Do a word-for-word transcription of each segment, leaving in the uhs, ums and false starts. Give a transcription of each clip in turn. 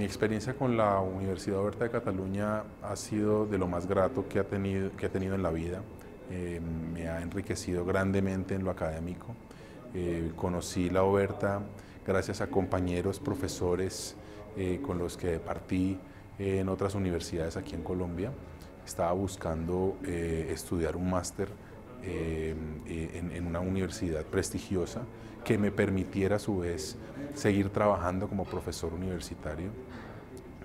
Mi experiencia con la Universidad Oberta de Cataluña ha sido de lo más grato que ha tenido, que ha tenido en la vida. Eh, me ha enriquecido grandemente en lo académico. Eh, conocí la Oberta gracias a compañeros, profesores eh, con los que partí eh, en otras universidades aquí en Colombia. Estaba buscando eh, estudiar un máster eh, en, en una universidad prestigiosa que me permitiera a su vez seguir trabajando como profesor universitario.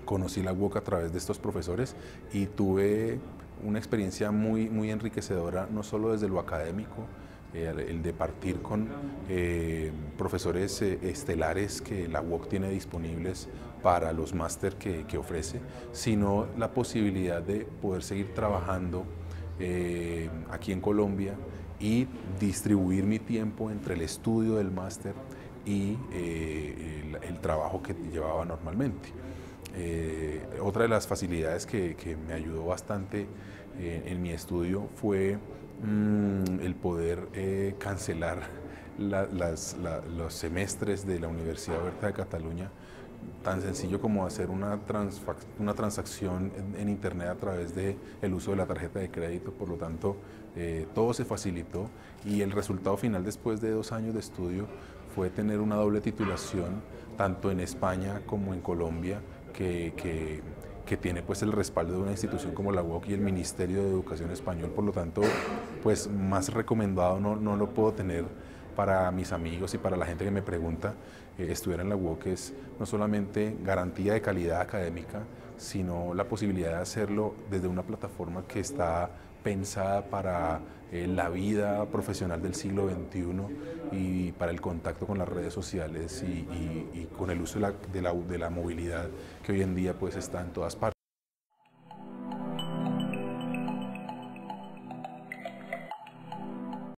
Conocí la U O C a través de estos profesores y tuve una experiencia muy, muy enriquecedora, no solo desde lo académico, eh, el de partir con eh, profesores eh, estelares que la U O C tiene disponibles para los máster que, que ofrece, sino la posibilidad de poder seguir trabajando eh, aquí en Colombia y distribuir mi tiempo entre el estudio del máster y eh, el, el trabajo que llevaba normalmente. Eh, otra de las facilidades que, que me ayudó bastante eh, en mi estudio fue mmm, el poder eh, cancelar la, las, la, los semestres de la Universidad Oberta de Cataluña, tan sencillo como hacer una, una transacción en, en internet a través del el uso de la tarjeta de crédito. Por lo tanto, eh, todo se facilitó y el resultado final después de dos años de estudio fue tener una doble titulación tanto en España como en Colombia, Que, que, que tiene pues el respaldo de una institución como la U O C y el Ministerio de Educación Español. Por lo tanto, pues más recomendado no, no lo puedo tener para mis amigos y para la gente que me pregunta. Eh, estudiar en la U O C es no solamente garantía de calidad académica, sino la posibilidad de hacerlo desde una plataforma que está pensada para eh, la vida profesional del siglo veintiuno y para el contacto con las redes sociales y, y, y con el uso de la, de la, de la movilidad que hoy en día pues está en todas partes.